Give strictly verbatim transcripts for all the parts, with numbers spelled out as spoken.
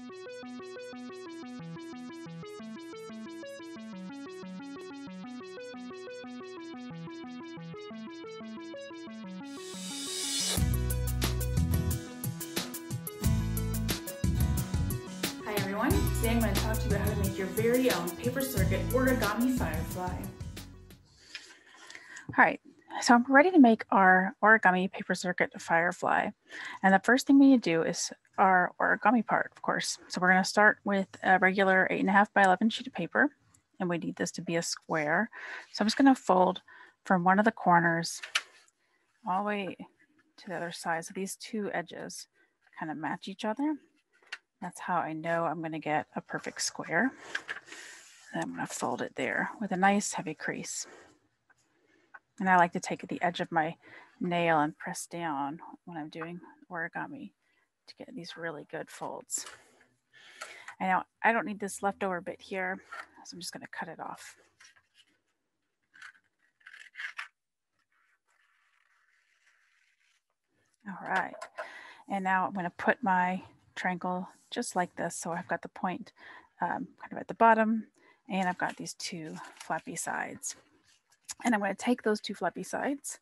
Today I'm going to talk to you about how to make your very own paper circuit origami firefly. All right, so I'm ready to make our origami paper circuit firefly. And the first thing we need to do is our origami part, of course. So we're going to start with a regular eight and a half by eleven sheet of paper. And we need this to be a square. So I'm just going to fold from one of the corners all the way to the other side. So these two edges kind of match each other. That's how I know I'm going to get a perfect square. And I'm going to fold it there with a nice heavy crease. And I like to take the edge of my nail and press down when I'm doing origami to get these really good folds. And now I don't need this leftover bit here, so I'm just going to cut it off. All right. And now I'm going to put my triangle just like this. So I've got the point um, kind of at the bottom, and I've got these two flappy sides. And I'm going to take those two flappy sides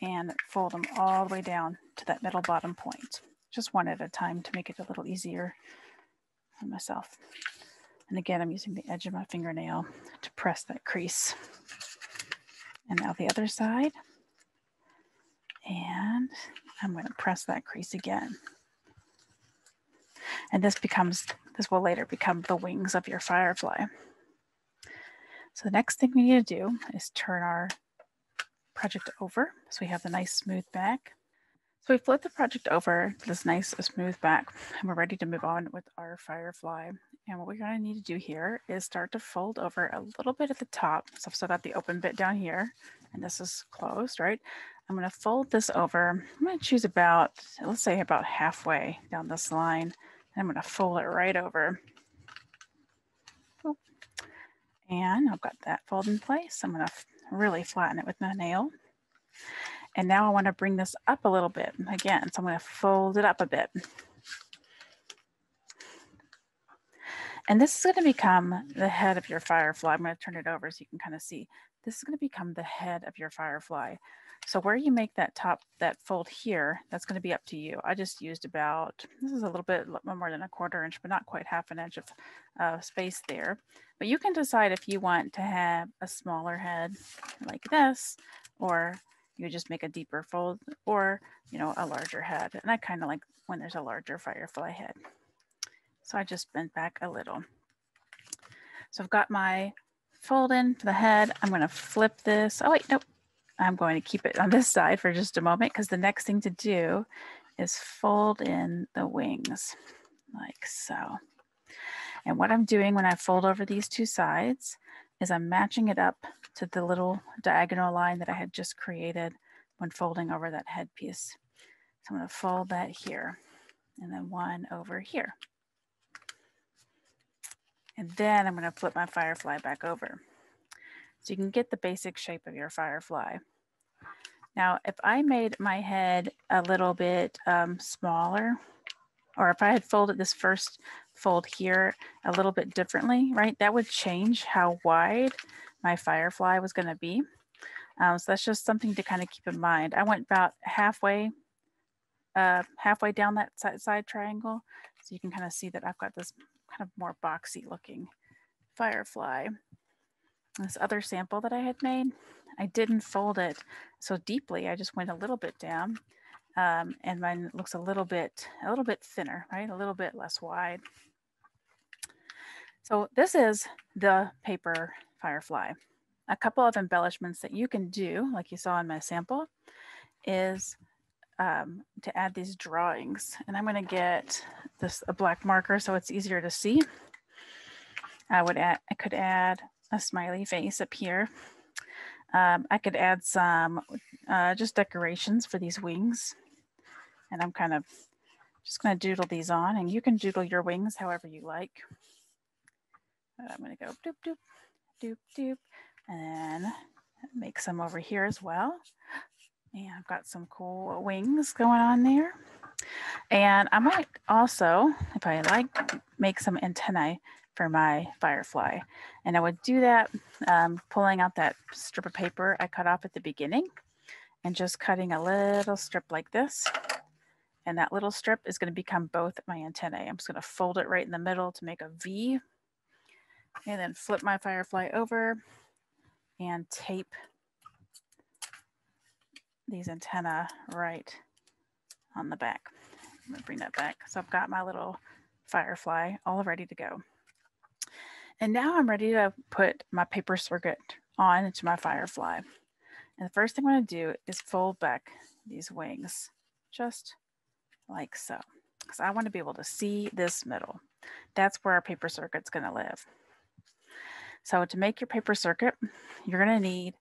and fold them all the way down to that middle bottom point, just one at a time to make it a little easier for myself. And again, I'm using the edge of my fingernail to press that crease. And now the other side, and I'm going to press that crease again. And this becomes, this will later become the wings of your firefly. So the next thing we need to do is turn our project over, so we have the nice smooth back. So we flip the project over to this nice smooth back, and we're ready to move on with our firefly. And what we're going to need to do here is start to fold over a little bit at the top. So I've still got the open bit down here, and this is closed, right? I'm going to fold this over. I'm going to choose about, let's say about halfway down this line. I'm going to fold it right over. And I've got that fold in place. I'm going to really flatten it with my nail. And now I want to bring this up a little bit again. So I'm going to fold it up a bit. And this is going to become the head of your firefly. I'm going to turn it over so you can kind of see. This is going to become the head of your firefly. So where you make that top, that fold here, that's going to be up to you. I just used about, this is a little bit more than a quarter inch, but not quite half an inch of uh, space there. But you can decide if you want to have a smaller head like this, or you just make a deeper fold, or, you know, a larger head. And I kind of like when there's a larger firefly head. So I just bent back a little. So I've got my fold in for the head. I'm going to flip this. Oh, wait, nope. I'm going to keep it on this side for just a moment, because the next thing to do is fold in the wings like so. And what I'm doing when I fold over these two sides is I'm matching it up to the little diagonal line that I had just created when folding over that headpiece. So I'm going to fold that here and then one over here. And then I'm going to flip my firefly back over. So you can get the basic shape of your firefly. Now, if I made my head a little bit um, smaller, or if I had folded this first fold here a little bit differently, right, that would change how wide my firefly was going to be. Um, so that's just something to kind of keep in mind. I went about halfway, uh, halfway down that side, side triangle. So you can kind of see that I've got this kind of more boxy looking firefly. This other sample that I had made, I didn't fold it so deeply. I just went a little bit down, um, and mine looks a little bit, a little bit thinner, right? A little bit less wide. So this is the paper firefly. A couple of embellishments that you can do, like you saw in my sample, is um, to add these drawings. And I'm going to get this a black marker so it's easier to see. I would add, I could add a smiley face up here. Um, I could add some uh, just decorations for these wings. And I'm kind of just going to doodle these on, and you can doodle your wings however you like. But I'm going to go doop, doop, doop, doop, and then make some over here as well. And I've got some cool wings going on there. And I might also, if I like, make some antennae for my firefly. And I would do that um, pulling out that strip of paper I cut off at the beginning and just cutting a little strip like this. And that little strip is going to become both my antennae. I'm just going to fold it right in the middle to make a V, and then flip my firefly over and tape these antennae right on the back. I'm going to bring that back. So I've got my little firefly all ready to go. And now I'm ready to put my paper circuit on into my firefly. And the first thing I'm going to do is fold back these wings just like so, because I want to be able to see this middle. That's where our paper circuit's going to live. So to make your paper circuit, you're going to need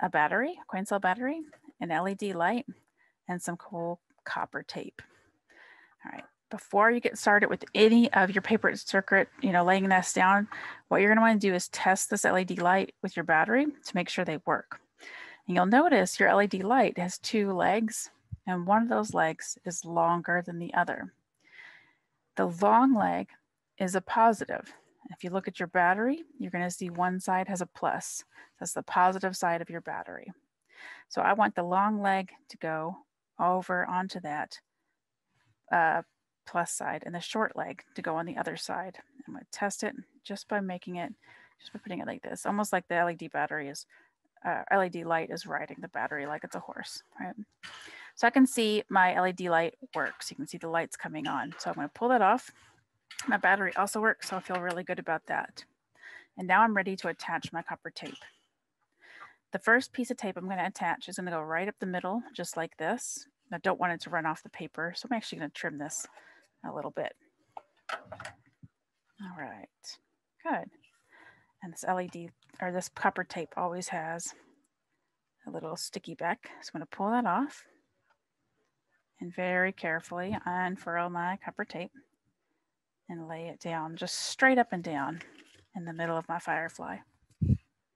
a battery, a coin cell battery, an L E D light, and some cool copper tape. All right, before you get started with any of your paper circuit, you know, laying this down, what you're going to want to do is test this L E D light with your battery to make sure they work. And you'll notice your L E D light has two legs, and one of those legs is longer than the other. The long leg is a positive. If you look at your battery, you're going to see one side has a plus. That's the positive side of your battery. So I want the long leg to go over onto that uh, plus side and the short leg to go on the other side. I'm going to test it just by making it, just by putting it like this, almost like the L E D battery is, uh, L E D light is riding the battery like it's a horse, right? So I can see my L E D light works. You can see the lights coming on. So I'm going to pull that off. My battery also works, so I feel really good about that. And now I'm ready to attach my copper tape. The first piece of tape I'm going to attach is going to go right up the middle, just like this. I don't want it to run off the paper, so I'm actually going to trim this a little bit. All right, good. And this L E D, or this copper tape, always has a little sticky back. So I'm going to pull that off. And very carefully unfurl my copper tape and lay it down, just straight up and down in the middle of my firefly. So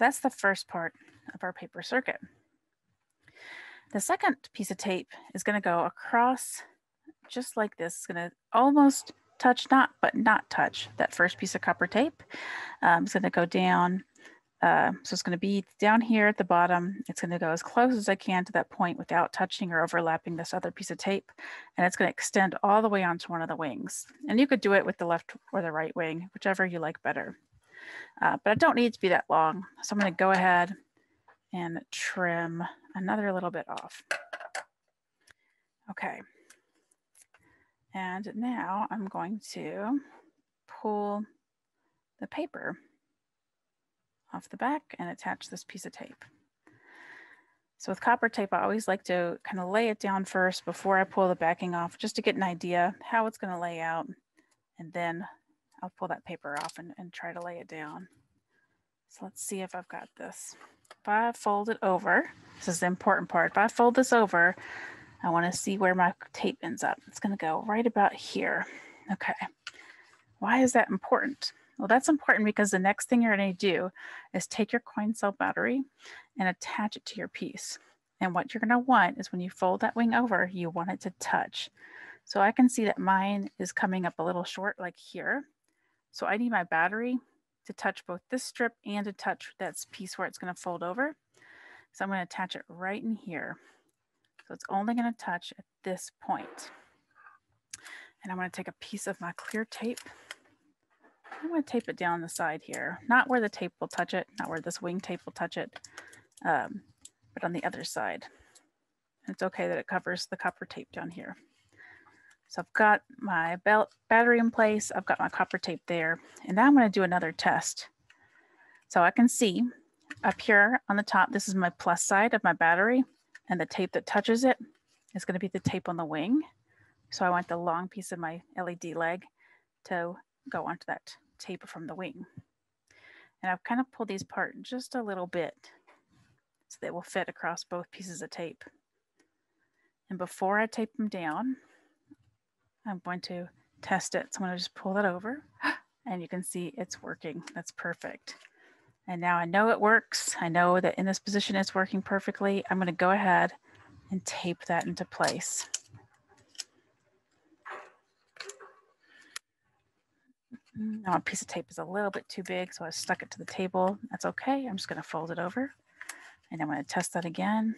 that's the first part of our paper circuit. The second piece of tape is going to go across just like this. It's going to almost touch, not but not touch, that first piece of copper tape. Um, it's going to go down. Uh, so it's going to be down here at the bottom. It's going to go as close as I can to that point without touching or overlapping this other piece of tape. And it's going to extend all the way onto one of the wings. And you could do it with the left or the right wing, whichever you like better. Uh, but I don't need to be that long. So I'm going to go ahead and trim another little bit off. Okay. And now I'm going to pull the paper off the back and attach this piece of tape. So with copper tape, I always like to kind of lay it down first before I pull the backing off, just to get an idea how it's going to lay out. And then I'll pull that paper off and, and try to lay it down. So let's see if I've got this. If I fold it over, this is the important part. If I fold this over, I want to see where my tape ends up. It's going to go right about here. Okay. Why is that important? Well, that's important because the next thing you're going to do is take your coin cell battery and attach it to your piece. And what you're going to want is when you fold that wing over, you want it to touch. So I can see that mine is coming up a little short, like here. So I need my battery to touch both this strip and to touch that piece where it's going to fold over. So I'm going to attach it right in here. So it's only going to touch at this point. And I'm going to take a piece of my clear tape. I'm going to tape it down the side here, not where the tape will touch it, not where this wing tape will touch it, um, but on the other side. It's okay that it covers the copper tape down here. So I've got my belt battery in place, I've got my copper tape there, and now I'm going to do another test. So I can see up here on the top, this is my plus side of my battery, and the tape that touches it is going to be the tape on the wing. So I want the long piece of my L E D leg to go onto that tape from the wing. And I've kind of pulled these apart just a little bit so they will fit across both pieces of tape. And before I tape them down, I'm going to test it. So I'm going to just pull that over and you can see it's working. That's perfect. And now I know it works. I know that in this position it's working perfectly. I'm going to go ahead and tape that into place. Now a piece of tape is a little bit too big, so I stuck it to the table. That's okay. I'm just going to fold it over, and I'm going to test that again.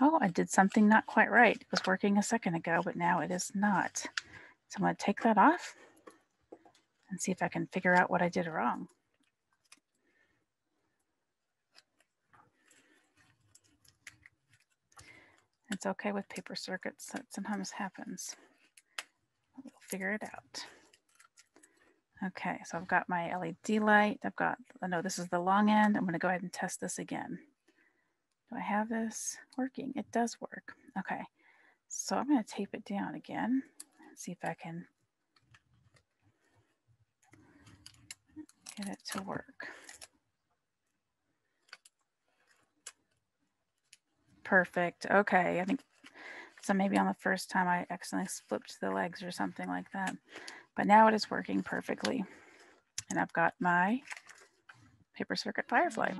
Oh, I did something not quite right. It was working a second ago, but now it is not. So I'm going to take that off and see if I can figure out what I did wrong. It's okay with paper circuits. That sometimes happens. We'll figure it out. Okay, so I've got my L E D light. I've got, I know this is the long end. I'm going to go ahead and test this again. Do I have this working? It does work. Okay, so I'm going to tape it down again and see if I can get it to work. Perfect. Okay, I think so. Maybe on the first time I accidentally flipped the legs or something like that. But now it is working perfectly. And I've got my paper circuit firefly.